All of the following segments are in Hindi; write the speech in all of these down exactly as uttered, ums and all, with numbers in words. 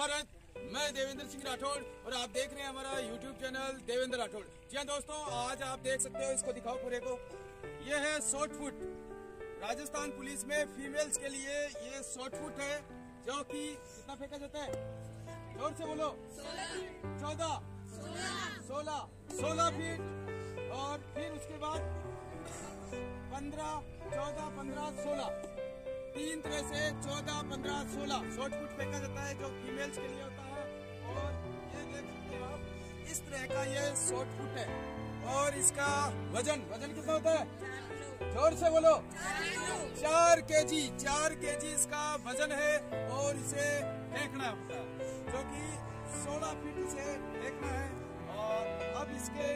भारत, मैं देवेंद्र सिंह राठौड़ और आप देख रहे हैं हमारा YouTube चैनल देवेंद्र राठौड़। जी हाँ दोस्तों, आज आप देख सकते हो, इसको दिखाओ पूरे को, ये है शॉट पुट। राजस्थान पुलिस में फीमेल्स के लिए ये शॉट पुट है, जो कि कितना फेंका जाता है, जोर से बोलो, चौदह सोलह सोलह फीट, और फिर उसके बाद पंद्रह चौदह पंद्रह सोलह, तीन तरह से चौदह पंद्रह सोलह शॉट पुट फेंका जाता है, जो फीमेल्स के लिए होता है। और ये देख सकते हो आप, इस तरह का ये शॉट पुट है, और इसका वजन वजन कितना होता है, जोर से बोलो, चार के जी चार के जी इसका वजन है। और इसे फेंकना होता है, जो कि सोलह फीट से फेंकना है। और अब इसके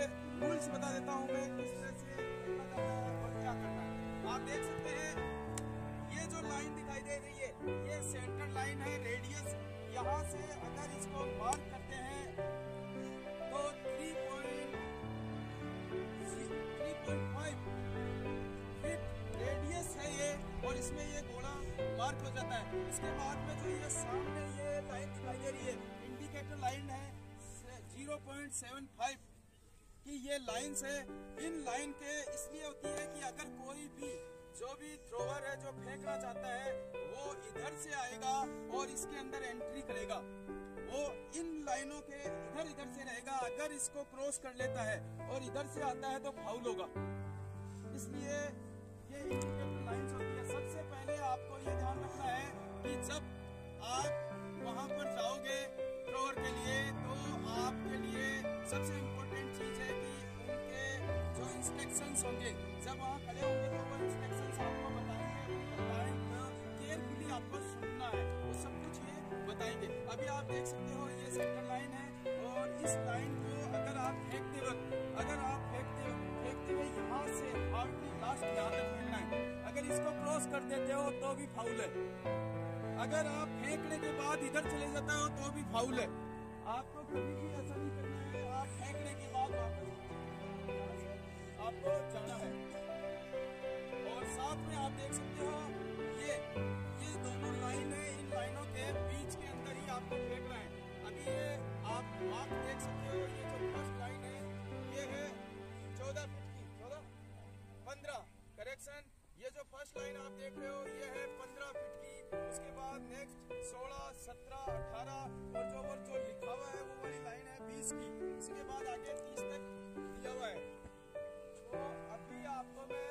रूल्स बता देता हूँ मैं, किस तरह से फेंकना जाता है और क्या करना है। आप देख सकते हैं, ये जो लाइन दिखाई दे रही है, ये सेंटर लाइन है, रेडियस। यहाँ से अगर इसको मार्क करते हैं तो three point three point five feet radius है ये, और इसमें ये गोला मार्क हो जाता है। इसके बाद में जो ये सामने ये लाइन दिखाई दे रही है, इंडिकेटर लाइन है, जीरो पॉइंट सेवन फाइव की ये लाइन्स है। इन लाइन के इसलिए होती है कि अगर कोई भी जो भी थ्रोवर है, जो फेंकना चाहता है, वो इधर से आएगा और इसके अंदर एंट्री करेगा, वो इन लाइनों के इधर इधर से रहेगा। अगर इसको क्रॉस कर लेता है और इधर से आता है तो फाउल होगा। इसलिए ये इंडिकेटर लाइन होती है। सबसे पहले आपको ये ध्यान रखना है कि जब आप वहां पर जाओगे थ्रोवर के लिए, तो आपके लिए सबसे इम्पोर्टेंट चीज है कि उनके जो इंस्ट्रक्शंस होंगे, जब वहाँ खड़े होंगे तो वो इंस्ट्रक्शन आपको बताएंगे, बताएंगे केयरफुली आपको सुनना है, वो सब कुछ ये बताएंगे। अभी आप देख सकते हो, ये सेंटर लाइन है, और इस लाइन को अगर आप फेंकते वक्त अगर आप फेंकते फेंकते हुए यहाँ से आपकी लास्ट यहाँ तक फेंकना है। अगर इसको क्रॉस कर देते हो तो भी फाउल है। अगर आप फेंकने के बाद इधर चले जाता हो तो भी फाउल है। आपको कभी भी ऐसा नहीं करना है। आप फेंकने के बाद वापस आपको जाना है। साथ में आप देख सकते हो, ये ये दोनों लाइन है, इन लाइनों के बीच के अंदर ही आपको फेंकना है। अभी ये आप आप देख सकते हो, ये जो फर्स्ट लाइन है, ये है चौदह फीट की, चौदह पंद्रह करेक्शन, ये जो फर्स्ट लाइन आप देख रहे हो ये है पंद्रह फीट की। उसके बाद नेक्स्ट सोलह सत्रह अठारह और जो जो लिखा हुआ है वो वाली लाइन है बीस की। उसके बाद आगे तीस तक दिया हुआ है। तो अभी आपको मैं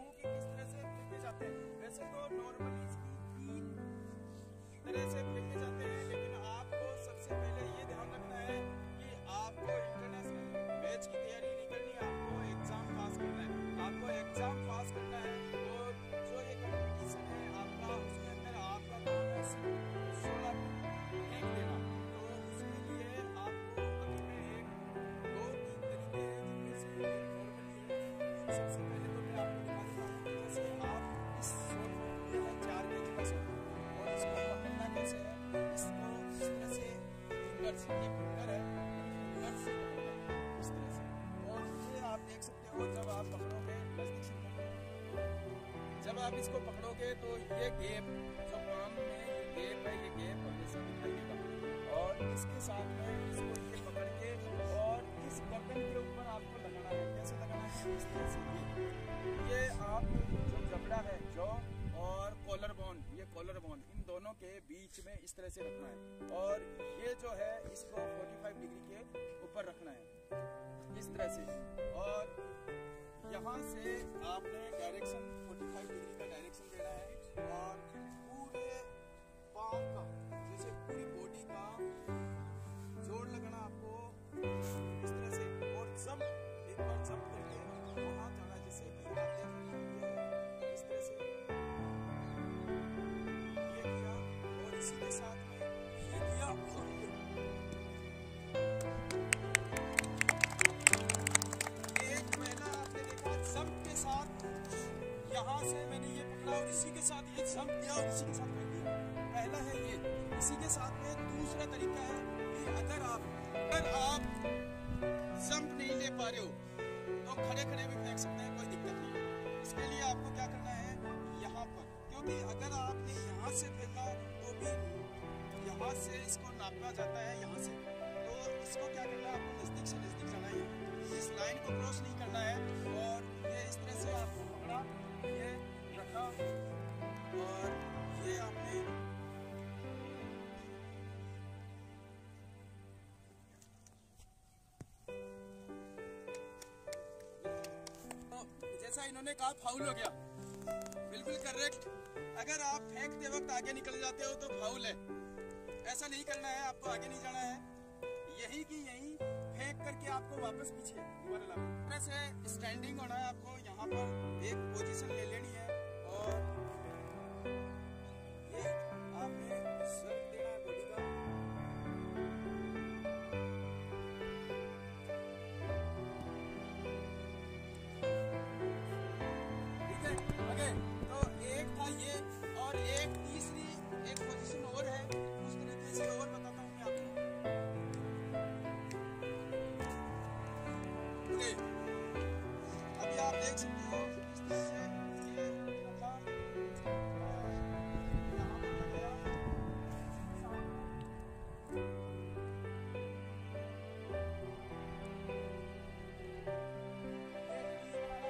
हूं कि किस तरह से फेंके जाते हैं। वैसे तो नॉर्मली इसकी तीन तरह से फेंके जाते हैं, लेकिन आपको सबसे पहले ये ध्यान रखना है कि आपको इंटरनेशनल मैच की तैयारी नहीं करनी है, आपको एग्जाम पास करना है। आपको एग्जाम पास करना है, और जो ये कॉम्पिटिशन है आपका, उसके अंदर आपका काम है सोलह फेंक देना। तो उसके लिए आपको अभी मैं एक दो तीन तरीके हैं जिनमें से नॉर्मली सबसे पहले तो मैं आपको से ये फिल्टर है, फिल्टर से इस तरह से। और ये आप देख सकते हो, जब आप पकड़ोगे, जब आप इसको पकड़ोगे तो ये गेप जो पाम में ये गेप है, ये गेप हमेशा दिखाई देगा। और इसके साथ में इसको ये पकड़ के और इस गर्दन के ऊपर आपको लगाना है। कैसे लगाना है? इस तरह से। ये आप जो जबड़ा है, जो और कॉलर बोन, ये कॉलर बोन, इन दोनों के बीच में इस तरह से रखना है। और ये जो है इसको पैंतालीस डिग्री के ऊपर रखना है, इस तरह से। और यहाँ से आपने डायरेक्शन पैंतालीस डिग्री का डायरेक्शन देना है, और पूरे पाँव का, जैसे पूरी बॉडी का जोर लगाना आपको इस तरह से। और जंप, एक बार जंप करके वहाँ जाना, जैसे कि आप देख रहे हैं इस तरह से के साथ में ये दिया। एक महिला आपने देखा जंप के साथ, यहाँ से मैंने ये पकड़ा और इसी के साथ ये जंप दिया और इसी के साथ फेंक दिया। पहला है ये। इसी के साथ में दूसरा तरीका है कि अगर आप अगर आप जंप नहीं ले पा रहे हो तो खड़े खड़े भी फेंक सकते हैं, कोई दिक्कत नहीं है। इसके लिए आपको क्या करना है यहाँ पर, क्योंकि अगर आपने यहाँ से फेंका तो भी यहाँ आवाज़ से इसको नापना जाता है यहाँ से, तो इसको क्या करना है, आपको नज़दीक से नज़दीक जाना है, इस लाइन को क्रॉस नहीं करना है। और ये इस तरह से आपको पकड़ा, ये रखा और ये आपने तो जैसा इन्होंने कहा फाउल हो गया, बिल्कुल करेक्ट। अगर आप फेंकते वक्त आगे निकल जाते हो तो फाउल है, ऐसा नहीं करना है, आपको आगे नहीं जाना है, यही कि यही फेंक करके आपको वापस पीछे दोबारा लाओ। वैसे स्टैंडिंग होना है, आपको यहाँ पर एक पोजीशन ले लेनी है और ये आपने सर्व देना है बॉडी का। ठीक है, आगे तो एक था ये और एक तीसरी एक पोजीशन और है, इसे और बताता हूँ मैं आपको। ओके, अभी आप देख सकते हो इस तरह से ये रखा, यहाँ पर लगाया,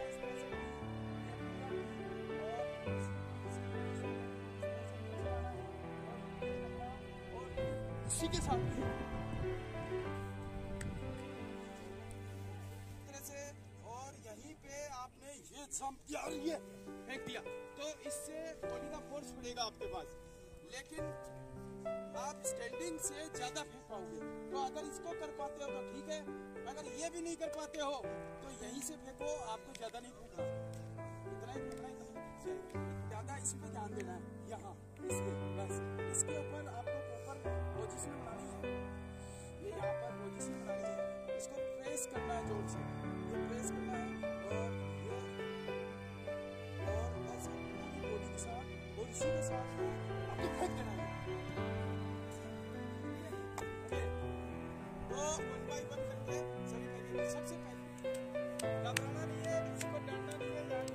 इस तरह से ये और इसी के साथ इस तरह से, और यहीं पे आपने ये जंप दिया और ये फेंक दिया, तो इससे बॉडी का फोर्स बढ़ेगा आपके पास, लेकिन आप स्टैंडिंग से ज्यादा फेंक पाओगे। तो अगर इसको कर पाते हो तो ठीक है, अगर ये भी नहीं कर पाते हो तो यहीं से फेंको, आपको ज्यादा नहीं फेंकना, इतना ही फेंकना, इतना ज्यादा इसमें ध्यान देना है, यहाँ इसके बस इसके ऊपर आपको प्रॉपर पोजीशन बनानी है, ये यहाँ पर पोजीशन बनानी है, इसको प्रेस करना है जोर से, ये प्रेस करना है और ये और बस पूरी बॉडी के साथ और इसी के साथ आपको फेंक देना है। तो वन बाई वन करके सभी फेंकेंगे, सबसे पहले घबराना नहीं है, किसी को डांटना नहीं है, ध्यान पर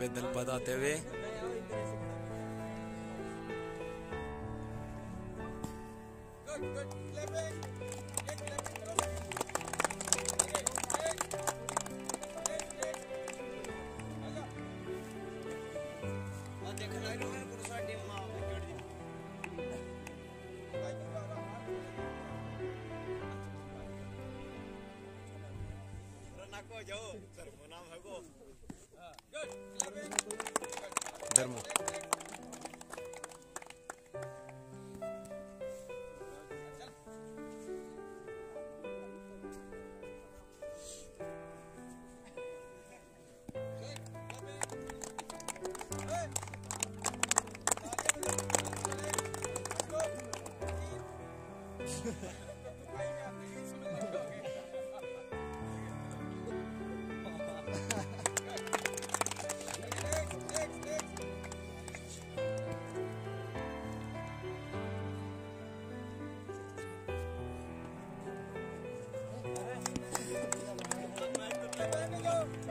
पैदल बताते हुए धर्म I'm not going to Good, come on, come on.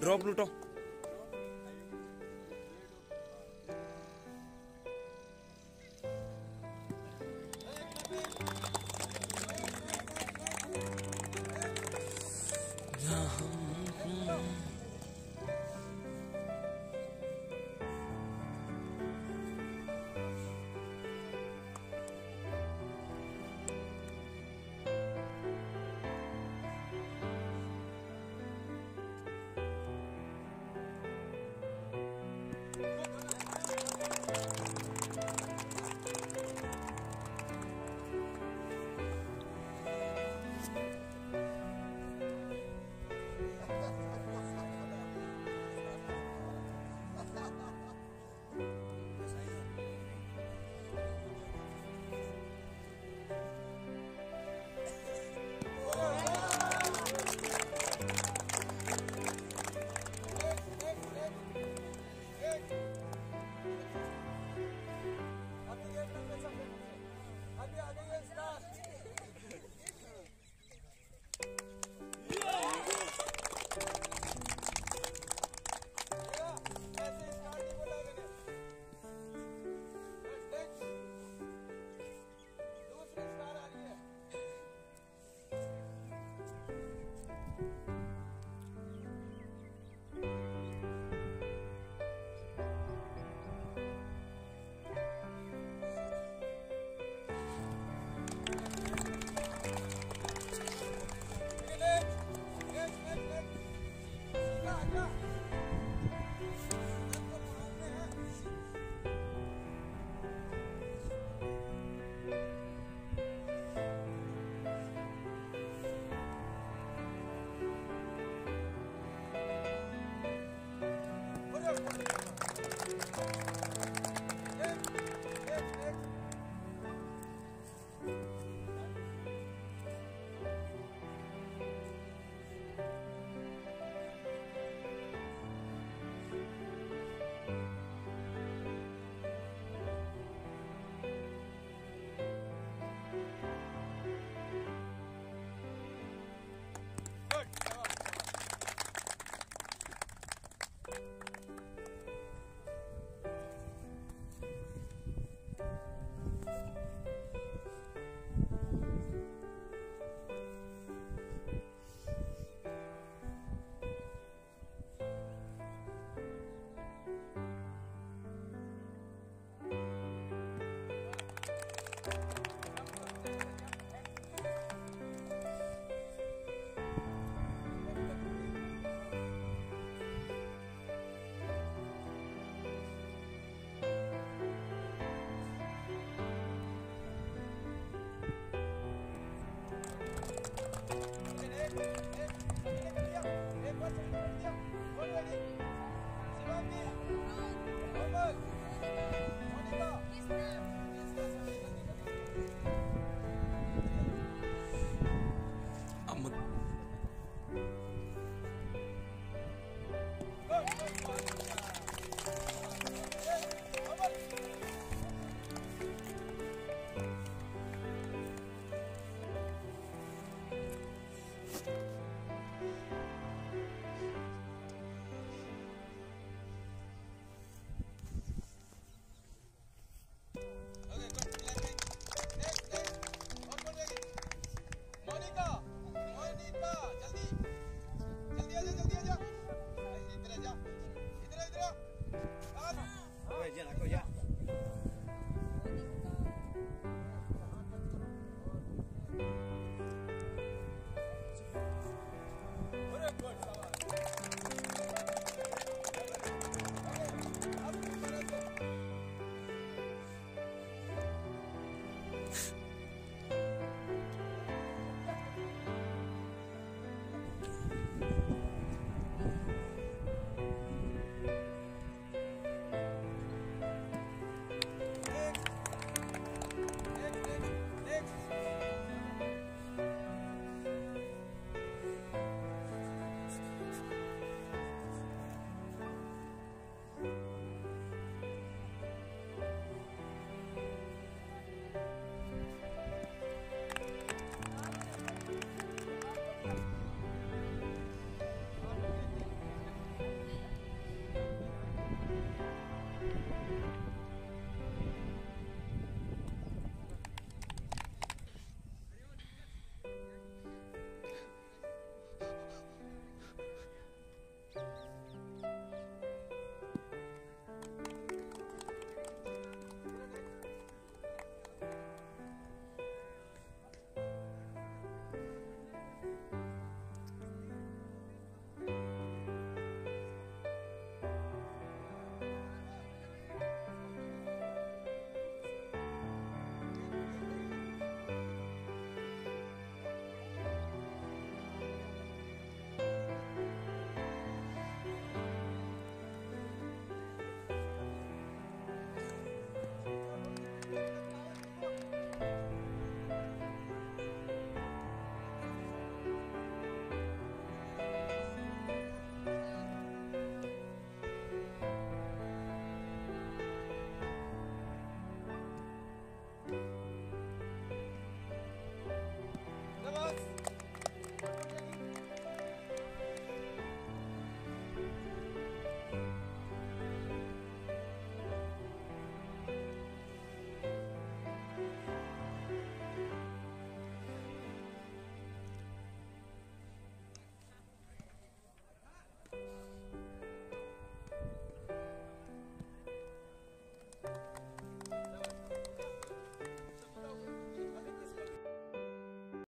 Drop लूटो